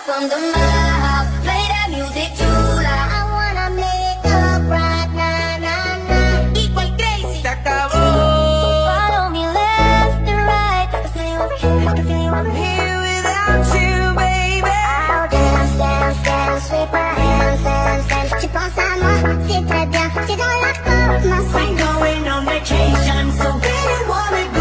up on the map. Play that music too loud. I wanna make up right now, nah, nah. Eat my crazy. Follow me left and right. I can feel you over here, I can feel you over here without you, baby. I'll dance, dance, dance with my hands, hands, hands. Tu penses à moi, c'est très bien. T'es dans la peau, ma soeur. We're going on vacation, so really wanna go.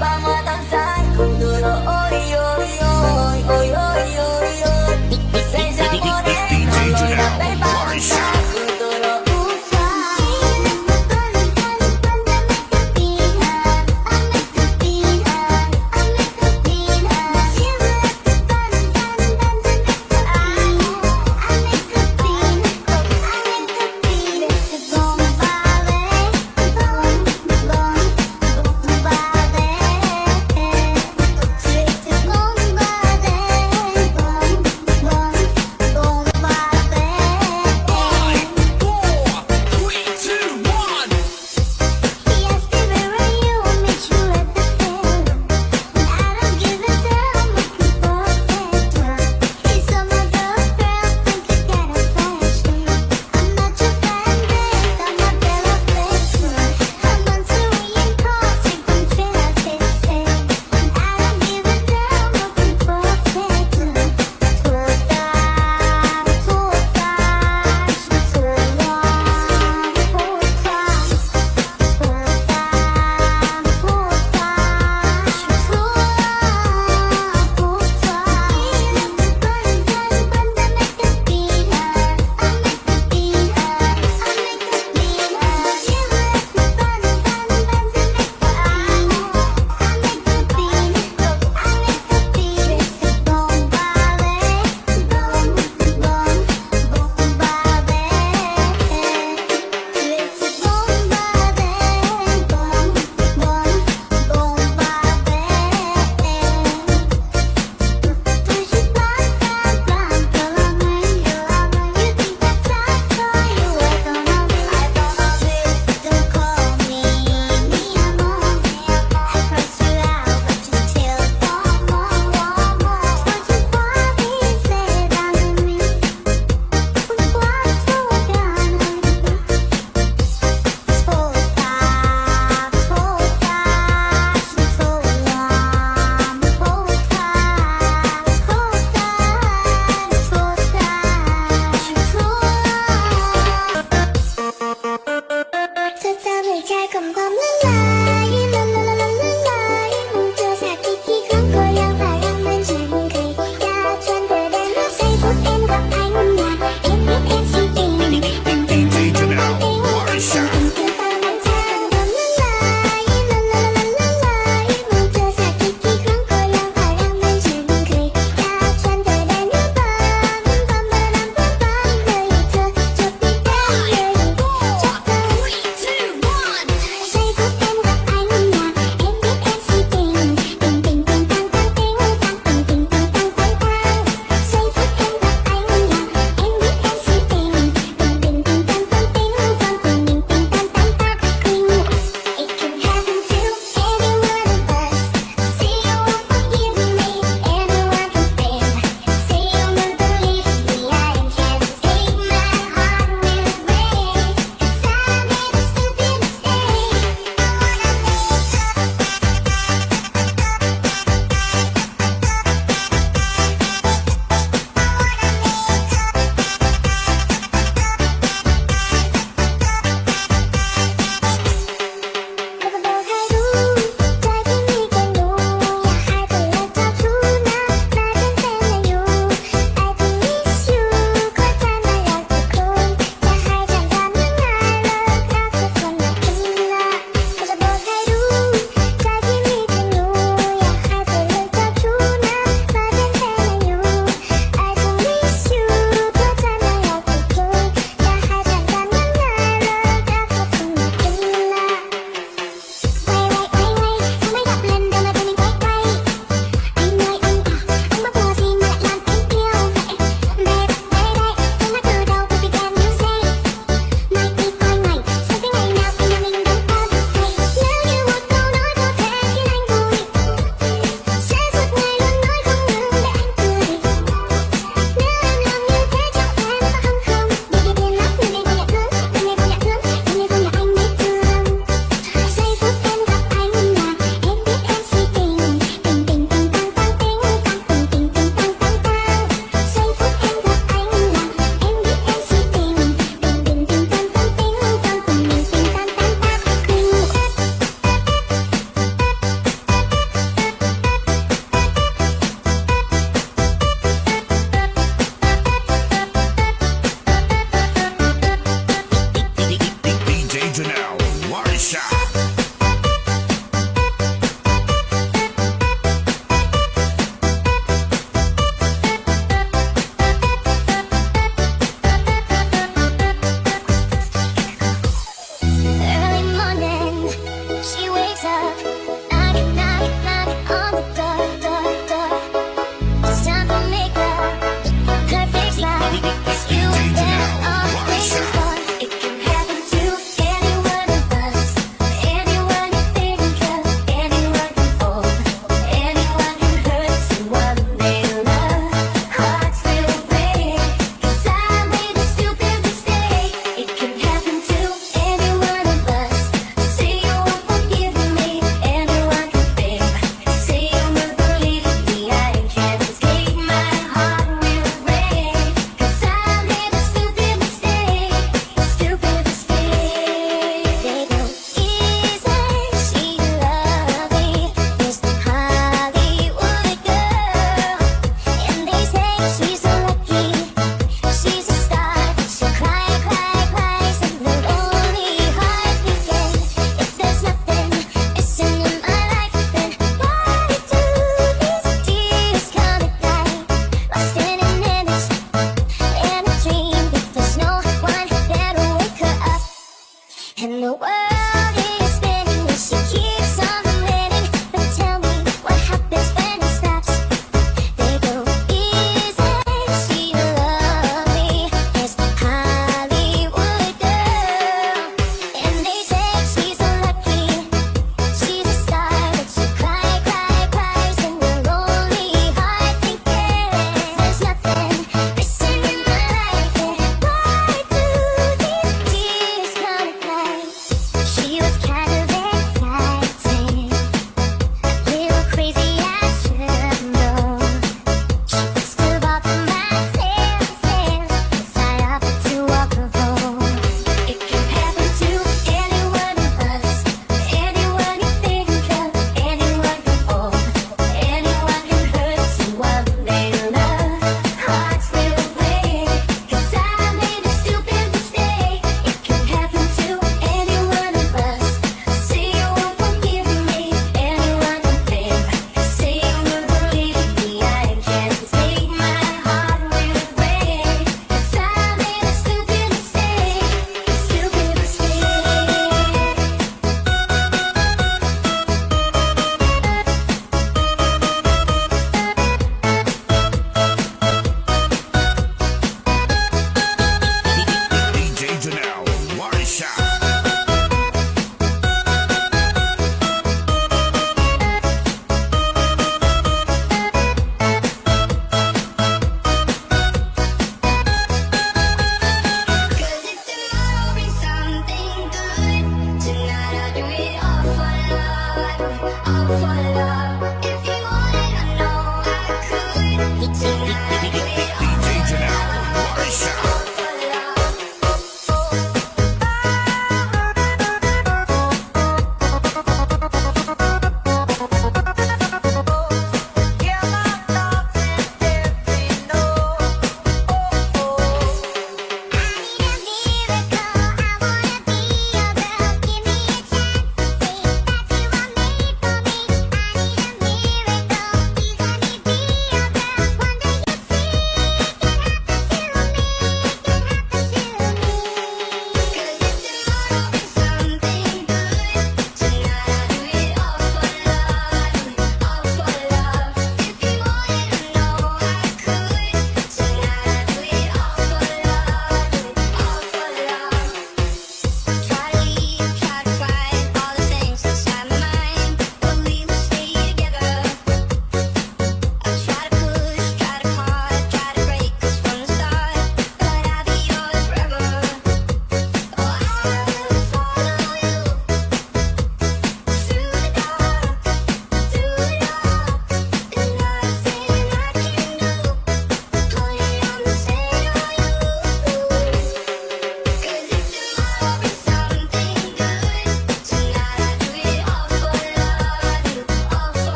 ba mơ tan sáng cùng từ đó ôi ôi ôi ôi ôi ôi ôi xây ra một đêm là người đã bay bao xa.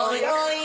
Oi, oi.